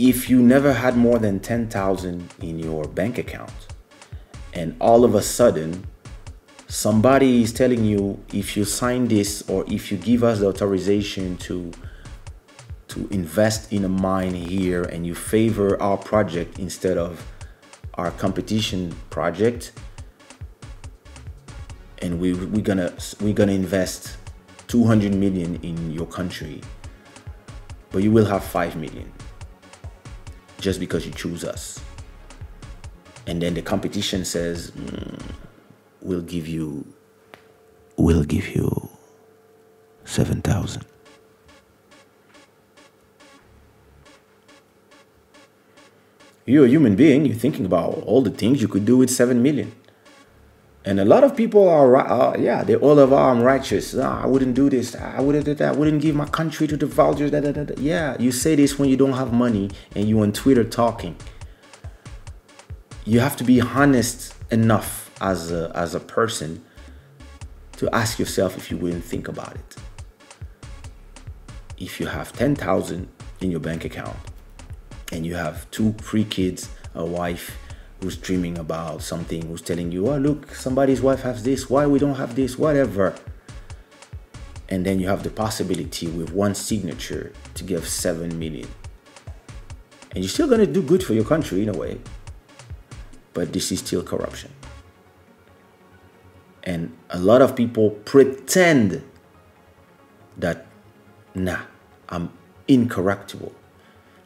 if you never had more than 10,000 in your bank account and all of a sudden somebody is telling you, if you sign this or if you give us the authorization to invest in a mine here and you favor our project instead of our competition project, and we're gonna invest 200 million in your country, but you will have 5 million just because you choose us. And then the competition says, we'll give you 7,000. You're a human being, you're thinking about all the things you could do with 7 million. And a lot of people are yeah, they're all of, I'm righteous. No, I wouldn't do this. I wouldn't do that. I wouldn't give my country to the vultures. Da, da, da, da. Yeah, you say this when you don't have money and you're on Twitter talking. You have to be honest enough as a person to ask yourself if you wouldn't think about it. If you have 10,000 in your bank account and you have 2 free kids, a wife, who's dreaming about something, who's telling you, oh, look, somebody's wife has this, why we don't have this, whatever. And then you have the possibility with one signature to give 7 million. And you're still gonna do good for your country in a way, but this is still corruption. And a lot of people pretend that, nah, I'm incorruptible.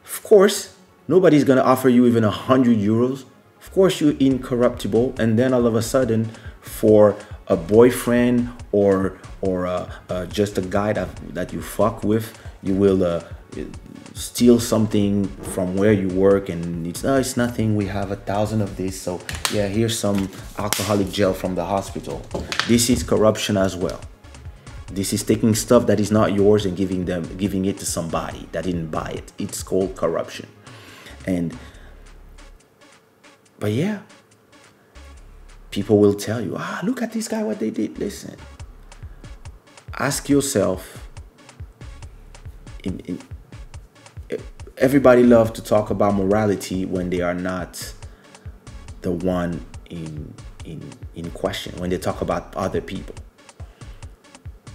Of course, nobody's gonna offer you even 100 euros. Of course you're incorruptible, and then all of a sudden for a boyfriend or just a guy that you fuck with, you will steal something from where you work and it's nothing, we have 1,000 of this, so yeah, here's some alcoholic gel from the hospital. This is corruption as well. This is taking stuff that is not yours and giving it to somebody that didn't buy it. It's called corruption. But yeah, people will tell you, ah, look at this guy, what they did. Listen, ask yourself, everybody loves to talk about morality when they are not the one in question, when they talk about other people.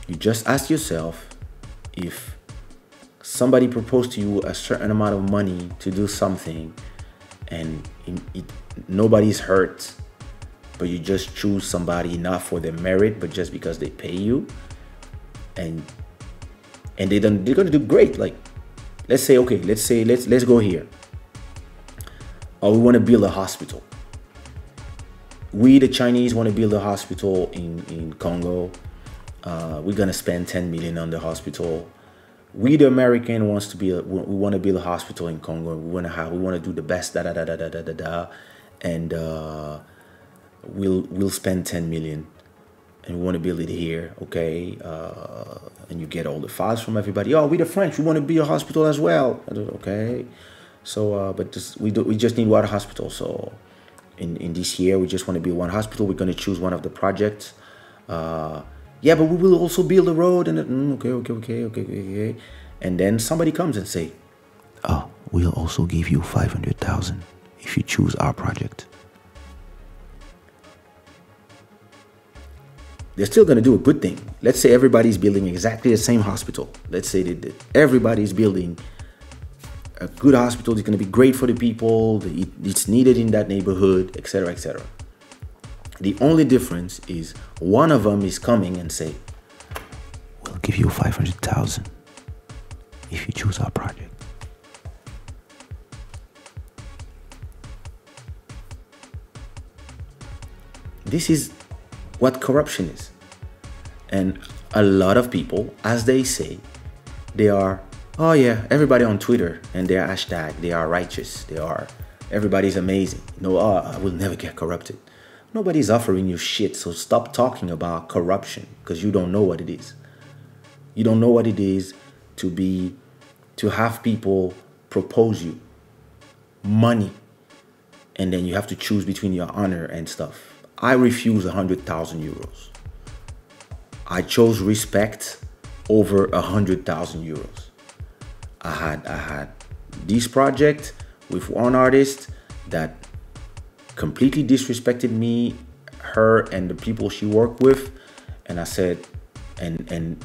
You just ask yourself, if somebody proposed to you a certain amount of money to do something, and nobody's hurt, but you just choose somebody not for their merit, but just because they pay you, and they're gonna do great. Like, let's say, okay, let's go here. Oh, we want to build a hospital. We, the Chinese, want to build a hospital in Congo. We're gonna spend 10 million on the hospital. We, the American, we want to build a hospital in Congo. We want to do the best. Da da da da da da da da, and we'll spend 10 million, and we want to build it here, okay? And you get all the files from everybody. Oh, we the French, we want to build a hospital as well, okay? So, but we just need one hospital. So, in this year, we just want to build one hospital. We're going to choose one of the projects. Yeah, but we will also build a road and okay. And then somebody comes and say, oh, we'll also give you 500,000 if you choose our project. They're still gonna do a good thing. Let's say everybody's building exactly the same hospital. Let's say that everybody's building a good hospital. It's gonna be great for the people. It's needed in that neighborhood, etc., etc. The only difference is one of them is coming and say, we'll give you 500,000 if you choose our project. This is what corruption is. And a lot of people, as they say, they are, oh yeah, everybody on Twitter and their hashtag, they are righteous. They are, everybody's amazing. No, I will never get corrupted. Nobody's offering you shit, so stop talking about corruption because you don't know what it is. You don't know what it is to have people propose you money and then you have to choose between your honor and stuff. I refuse 100,000 euros. I chose respect over 100,000 euros. I had this project with one artist that completely disrespected me, her, and the people she worked with. And I said, and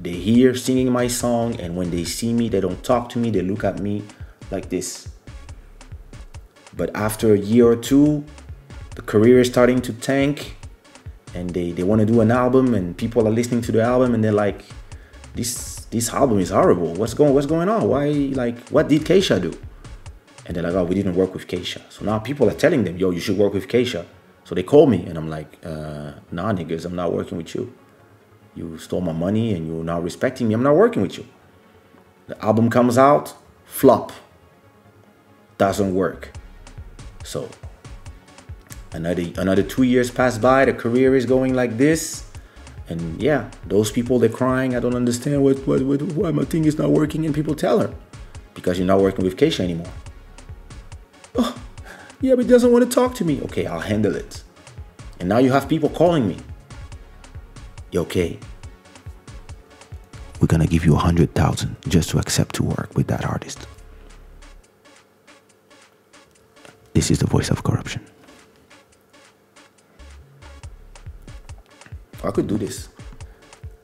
they hear singing my song, and when they see me, they don't talk to me, they look at me like this. But after a year or two, the career is starting to tank, and they want to do an album, and people are listening to the album, and they're like, this album is horrible. What's going on? Why, like, what did Kaysha do? And they're like, oh, we didn't work with Kaysha. So now people are telling them, yo, you should work with Kaysha. So they call me, and I'm like, nah, niggas, I'm not working with you. You stole my money, and you're not respecting me. I'm not working with you. The album comes out, flop. Doesn't work. So another 2 years pass by, the career is going like this, and yeah, those people, they're crying, I don't understand why my thing is not working, and people tell her, because you're not working with Kaysha anymore. Oh, yeah, but he doesn't want to talk to me. Okay, I'll handle it. And now you have people calling me. Okay, we're gonna give you 100,000 just to accept to work with that artist. This is the voice of corruption. I could do this.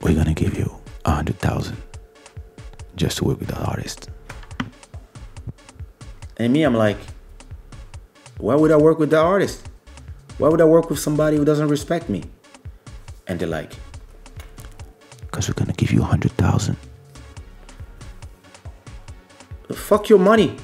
We're gonna give you 100,000 just to work with that artist. And me, I'm like, why would I work with that artist? Why would I work with somebody who doesn't respect me? And they're like, because we're gonna give you 100,000. Fuck your money.